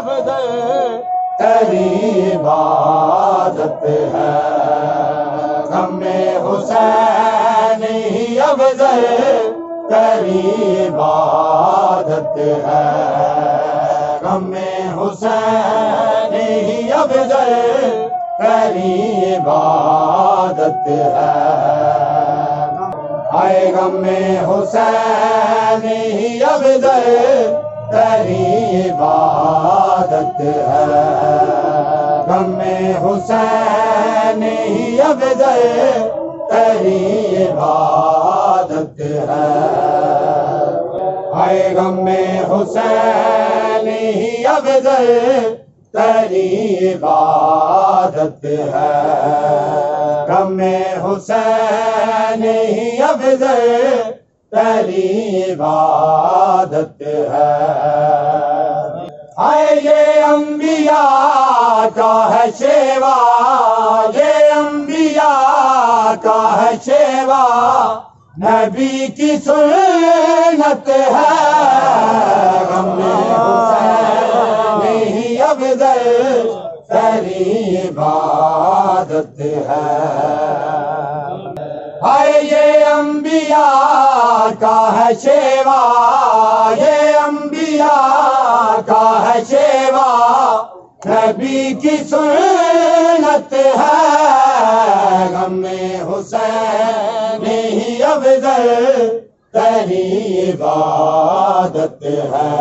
लफ्ज़ तेरी इबादत है। गमे हुसैन ही अफ़ज़ल तेरी इबादत है। गमे हुसैन ही अफ़ज़ल तेरी इबादत है। आए गमे हुसैन ही अफ़ज़ल तेरी इबादत है। गमे हुसैन ही अफ़ज़ल तेरी इबादत है। हाय गमे हुसैन ही अफ़ज़ल तेरी इबादत है। गमे हुसैन ही अफ़ज़ल तेरी इबादत है। हाय ये अंबिया का है शेवा, ये अंबिया का है शेवा, नबी की सुन्नत है। गमे हुसैन ही अफ़ज़ल तेरी इबादत है। हाय ये अंबिया का है शेवा, ये अंबिया का है शेवा, नबी की सुन्नत है। गमे हुसैन ही अफ़ज़ल तेरी इबादत है।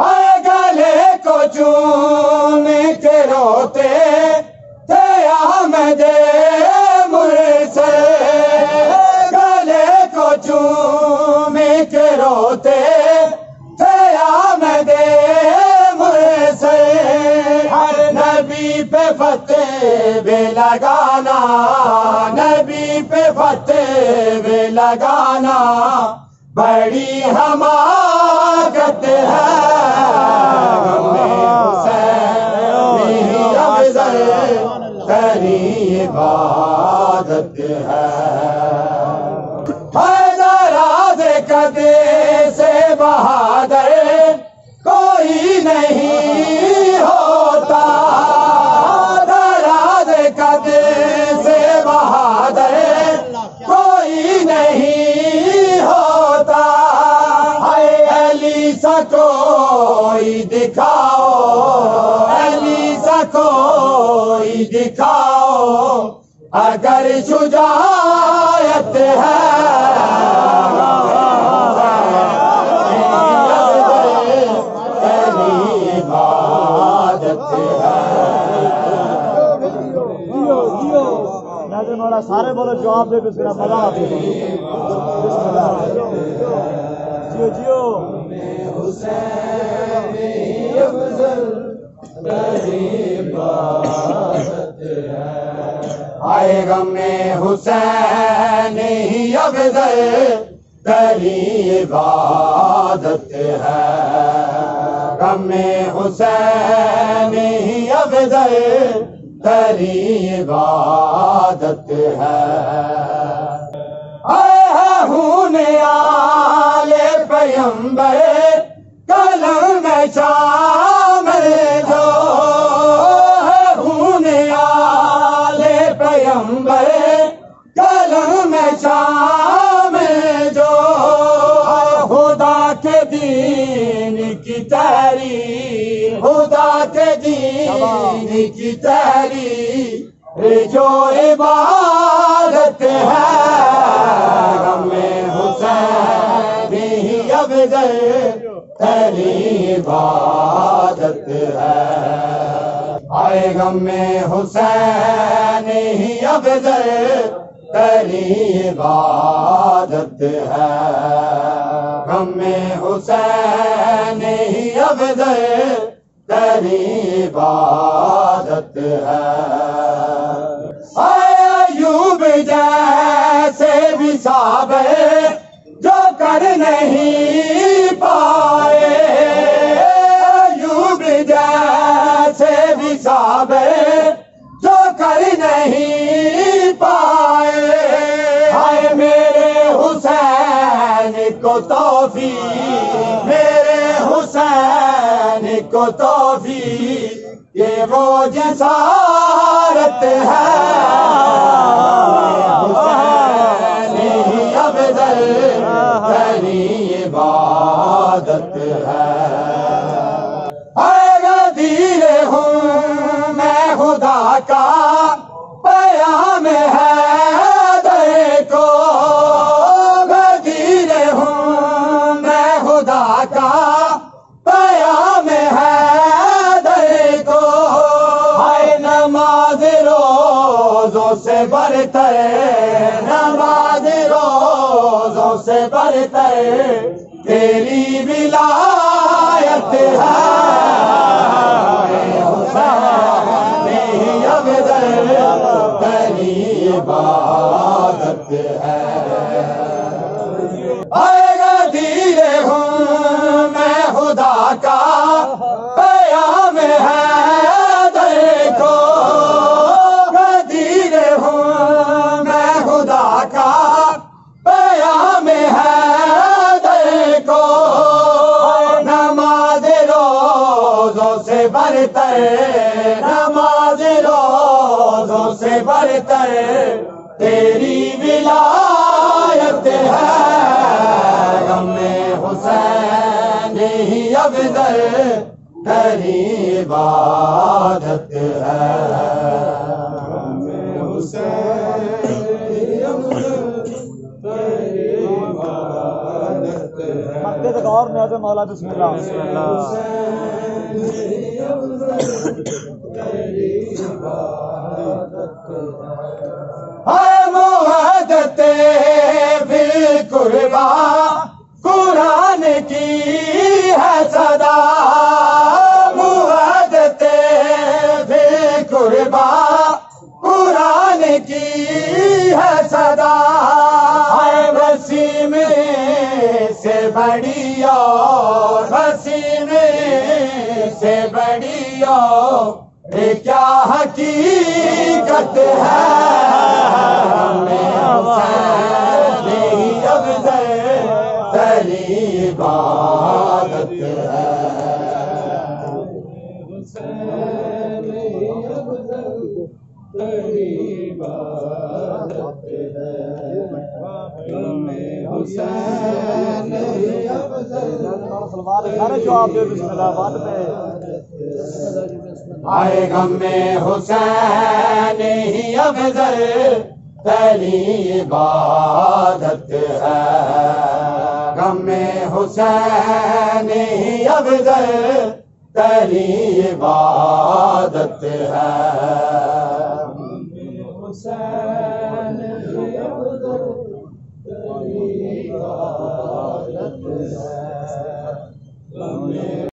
हाय गले को चूम के रोते थे अहमद रोते थे आमद मुर्से। हर नबी पे फतेह लगाना, नबी पे फतेह लगाना, बड़ी हमाकत है। गमे हुसैन ही अफ़ज़ल तेरी इबादत है। कदे से बहादर कोई नहीं होता, दराज कदे से बहादर कोई नहीं होता। हाय अली सा कोई दिखाओ, अली सा कोई दिखाओ, अगर शुजायत है। सारे बोलो जवाब दे, फिर मजा आती है। जियो जियो हुसैन ही अफ़ज़ल तेरी इबादत है। आए गमे हुसैन ही अफ़ज़ल तेरी इबादत है। गमे हुसैन ही अफ़ज़ल तेरी इबादत है। आया हूँ आले पैगंबर कलम में शामिल जो, हूँ आले पैगंबर कलम में शामिल जो, खुदा के दीन की तारीफ, खुदा के दीन की तारीफ जो इबादत है। गमे हुसैन ही अफ़ज़ल तेरी इबादत है। आए गमे हुसैन ही अफ़ज़ल तेरी इबादत है। गमे हुसैन ही अफ़ज़ल तेरी इबादत है। आए अय्यूब जैसे भी साबे जो कर नहीं पाए, अय्यूब जैसे भी साबे जो कर नहीं पाए। हाय मेरे हुसैन को तौफीक, मेरे हुसैन को तौफीक ये वो जसारत है, हुसैन ही अफजल तेरी इबादत है। गदीर हूँ मैं खुदा का पयाम है दरे को, गदीर हूँ मैं खुदा का पयाम है दरे को। हाय नमाज रोजों से बढ़कर, नमाज रोजों से बढ़कर तेरी विलायत है, हुसैन ही अफजल तेरी इबादत है। गदीर हूँ मैं खुदा का पयाम है दरे को, गदीर हूँ मैं खुदा का पयाम है को। नमाज रोजों से बढ़कर, नमाज रोजों से बढ़कर तेरी विलायत है, गमे हुसैन ही अफजल तेरी इबादत है, गमे हुसैन ही अफजल। और न्याज़े मौला बिल्कुल कुरान की है सदा, मुहदते बिल्कुल कुरान की है सदा। वसीम से बड़ी और हसीन से बड़ी और क्या हकीकत है, हुसैन ही अफजल तेरी इबादत है, हुसैन ही अफजल तेरी इबादत है। हुसैन ही अफजल तेरी इबादत है, गम में हुसैन ही अफजल तेरी इबादत है।